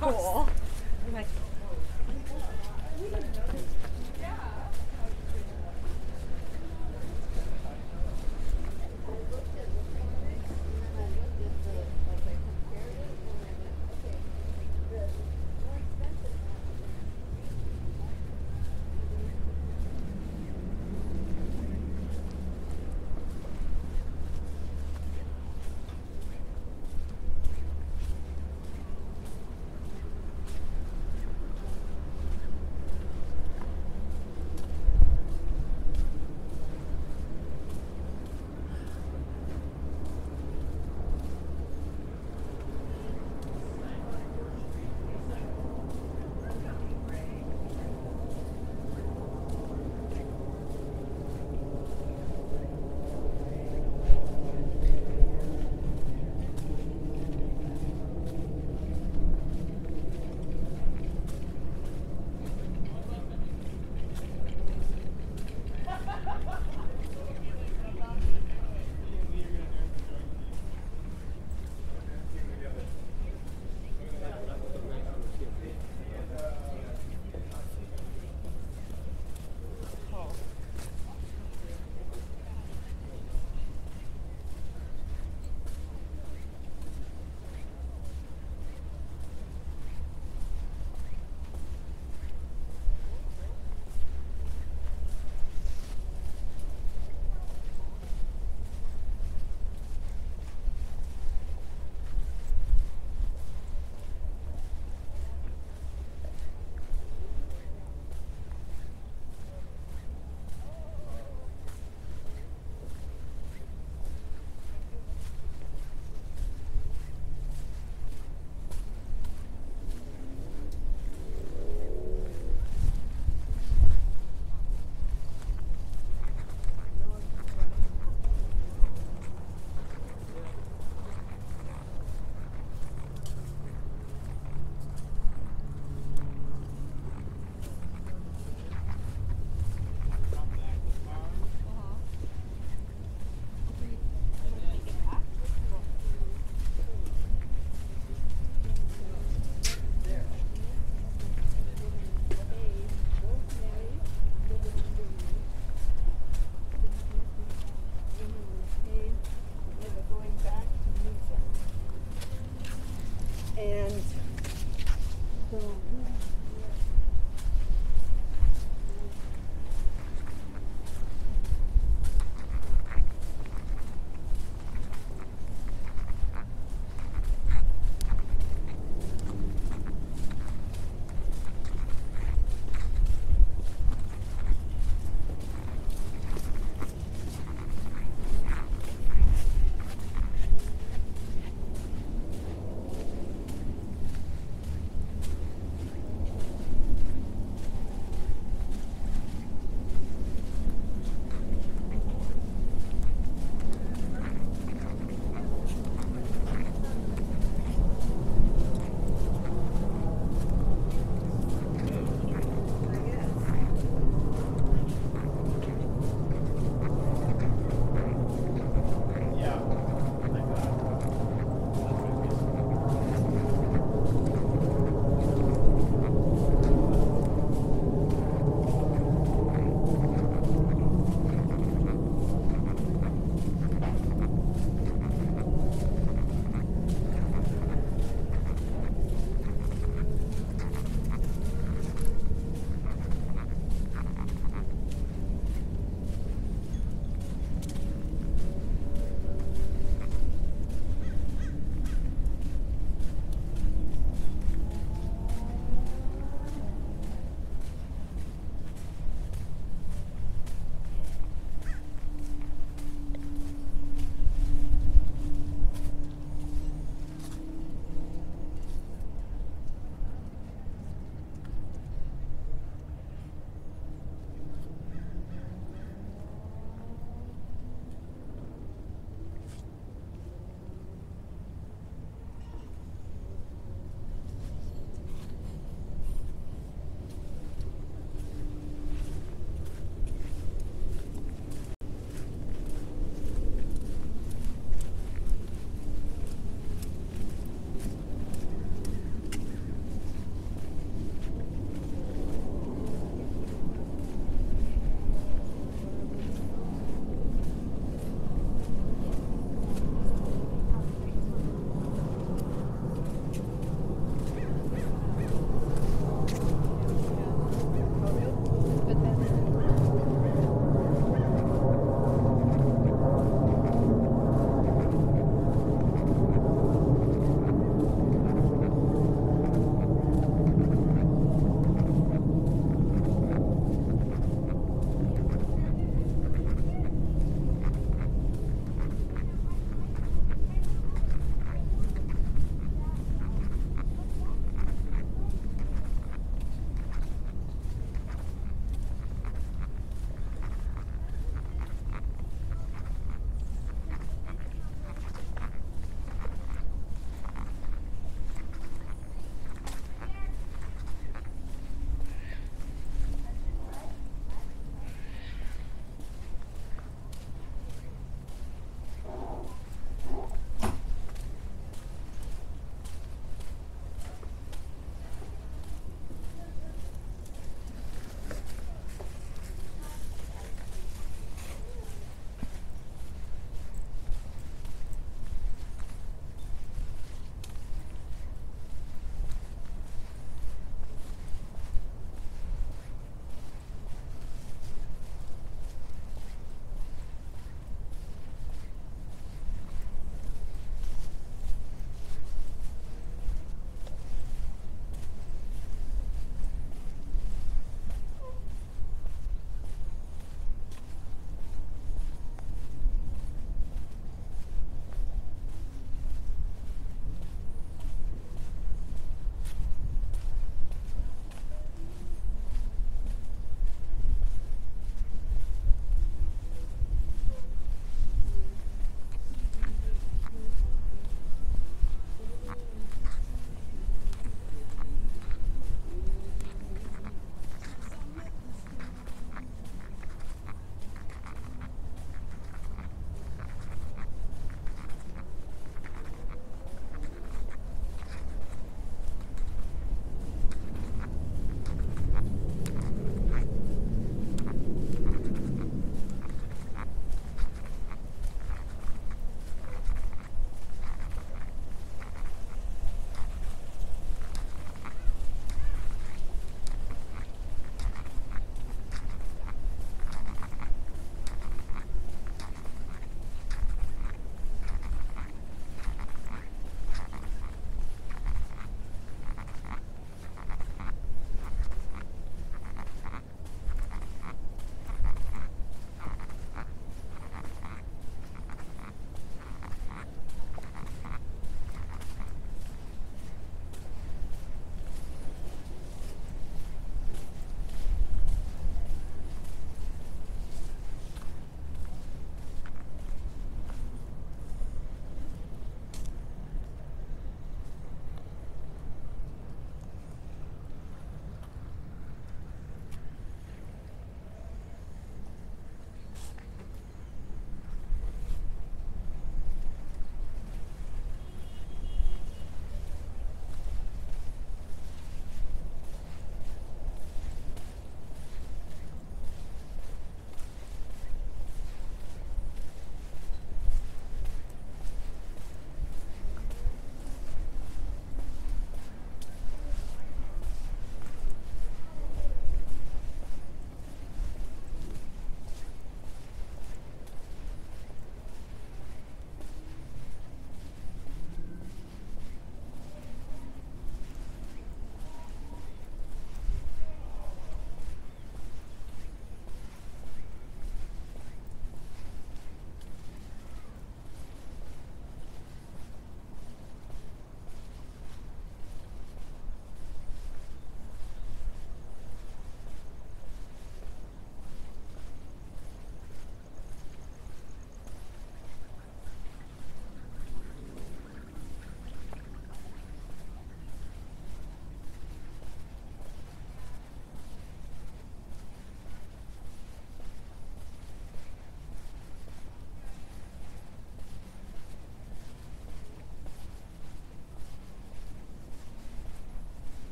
cool. I'm like,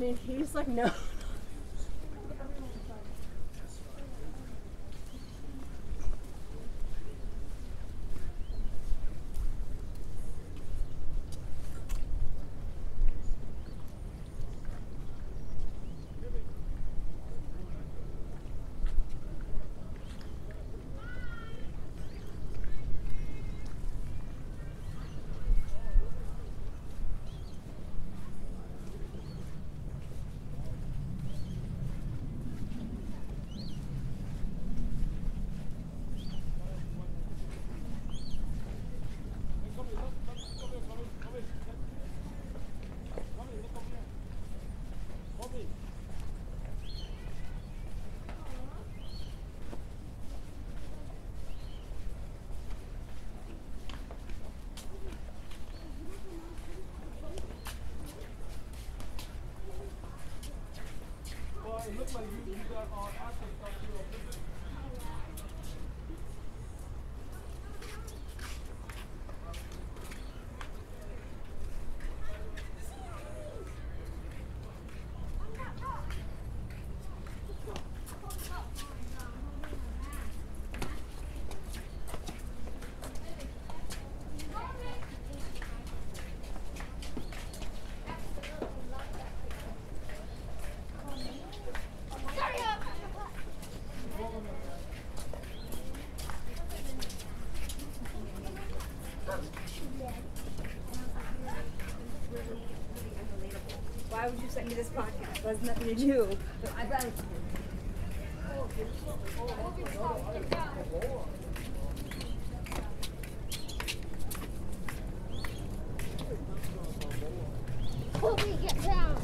mean, he's like, no. It looks like you got all aspects of your business. Why would you send me this podcast? It has nothing to do. But I got it. Holy, get down.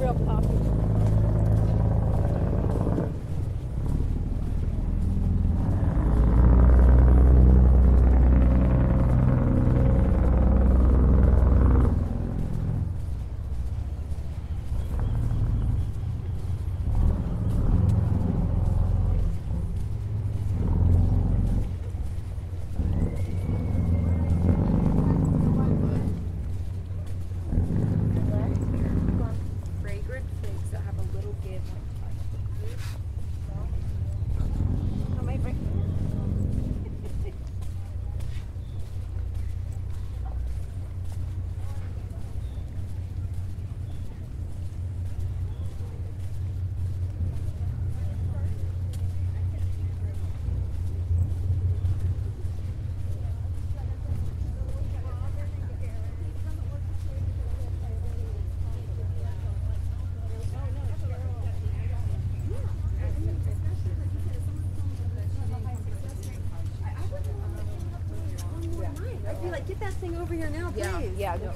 real popular. Thing over here now, please. Yeah, yeah. No.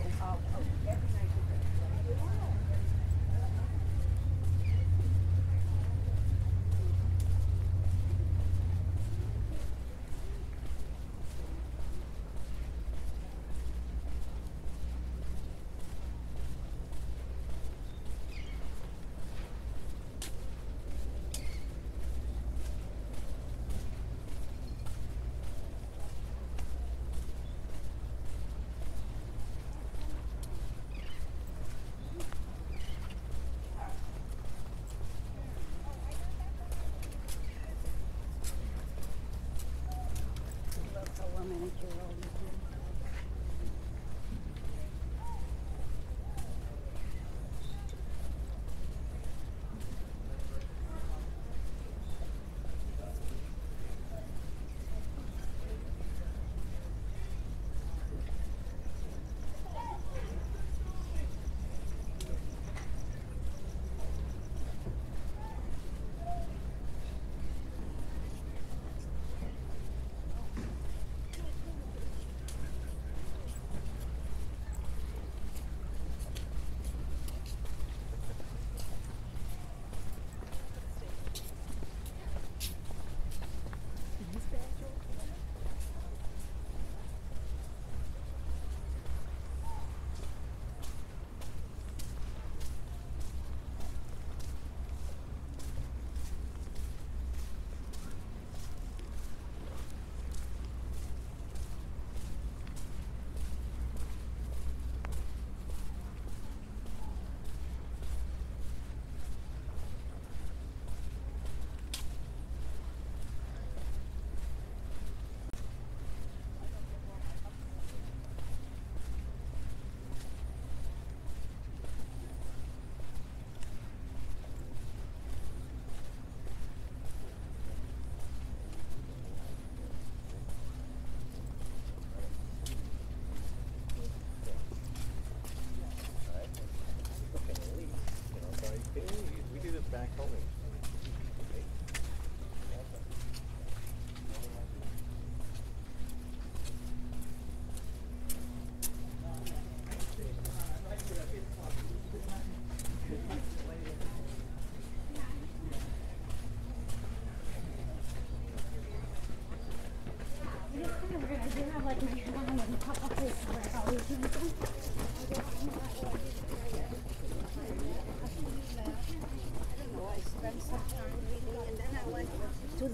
We do this back home.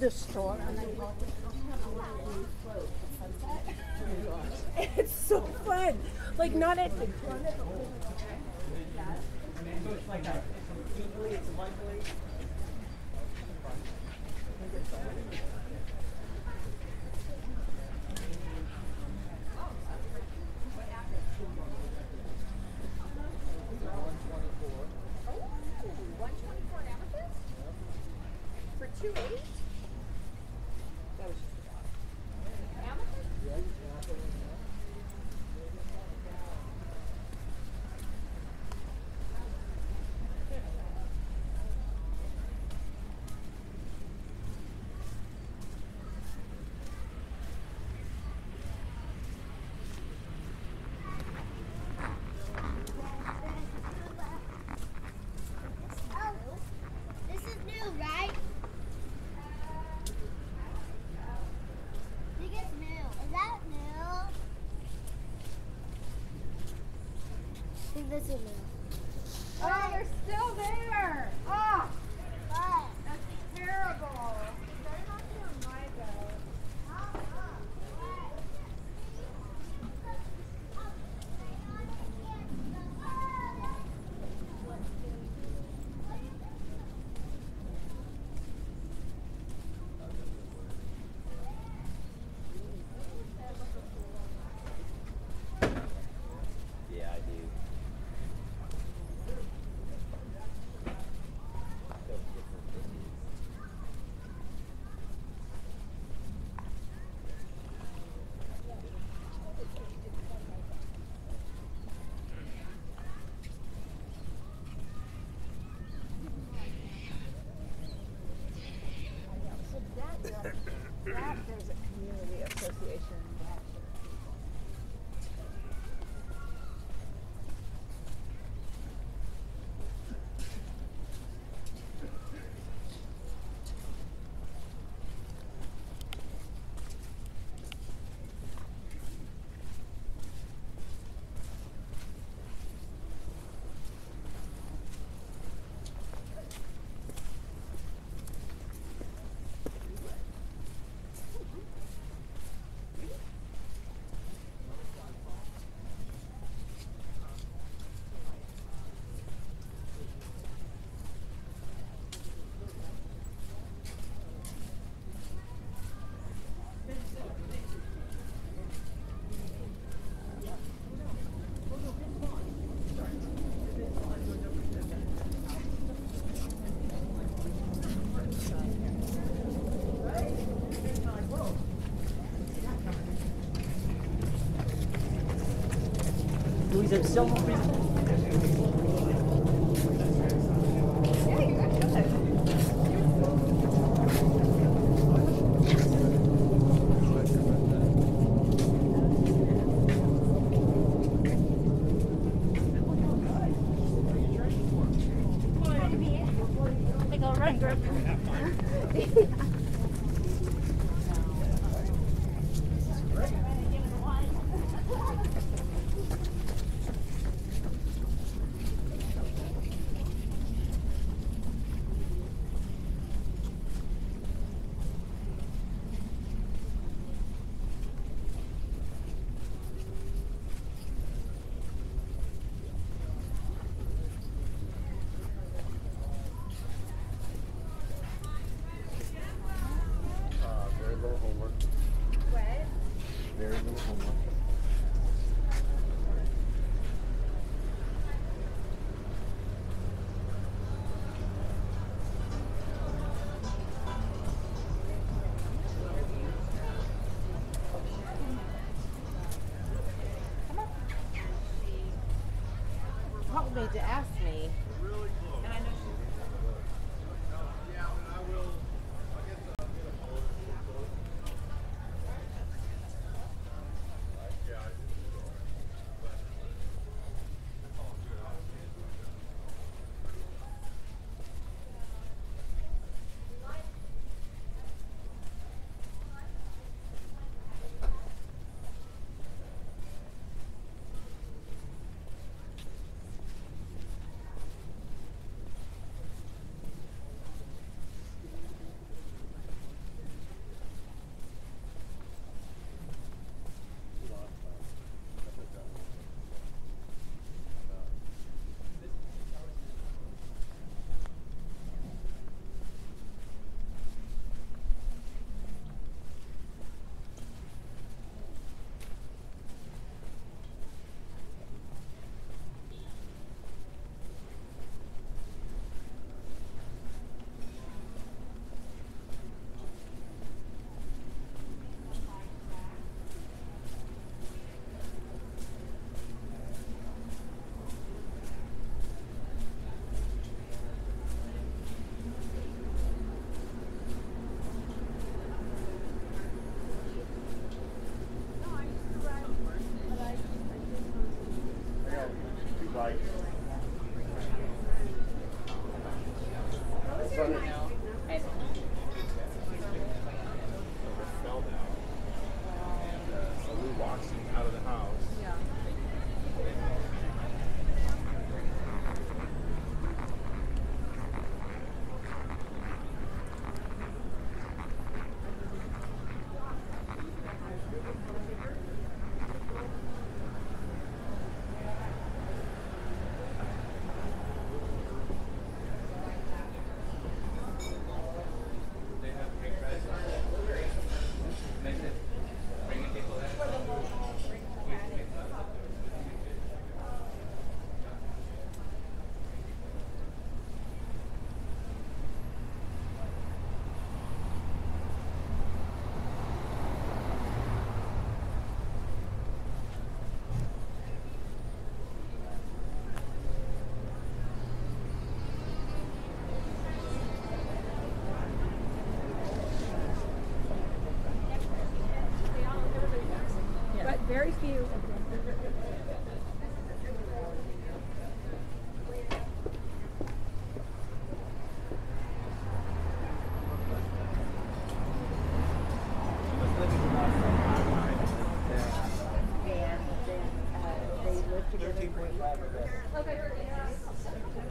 The store and I bought it. It's so fun. Like not at the Leave this in there. Oh, they're still there. Oh, that's terrible. They're not doing my bed. There's so much reason. To ask me. Really close. And I know she's yeah, and I will. I guess I'll get a hold of you. Out of the house. Yeah.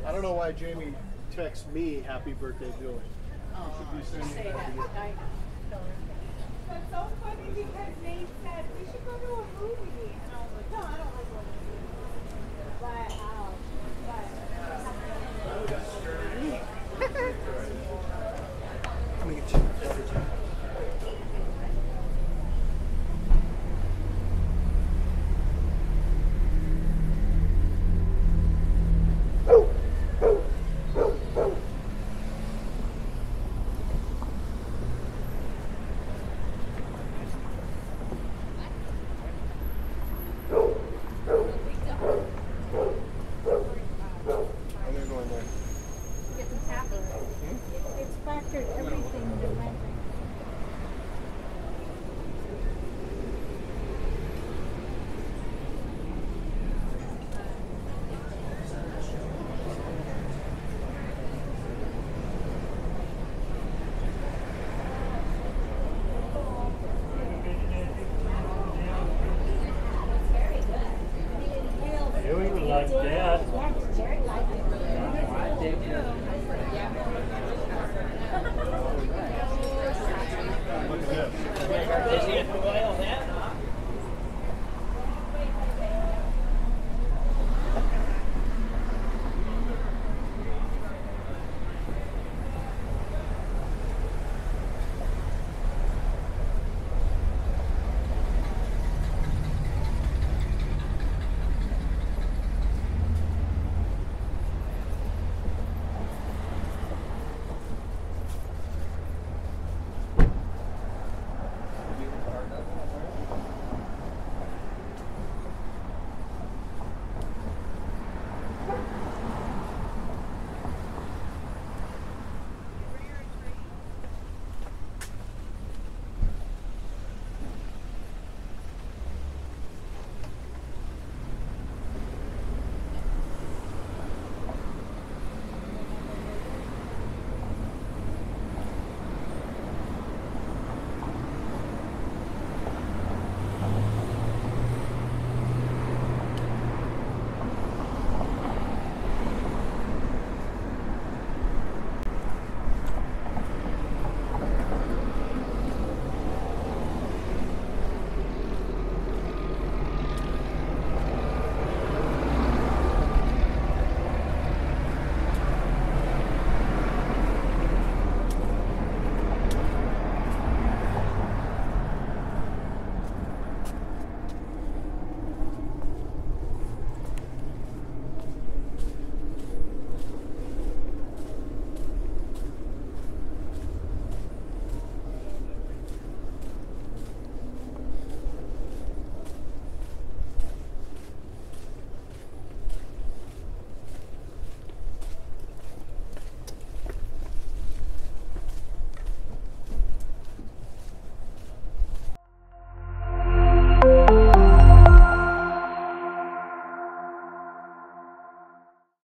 I don't know why Jamie texts me happy birthday, Julie. Oh, you should be saying happy birthday. That's so funny because they said we should go to a movie, and I was like, no, I don't like movies. But I'm gonna get you. Look at this.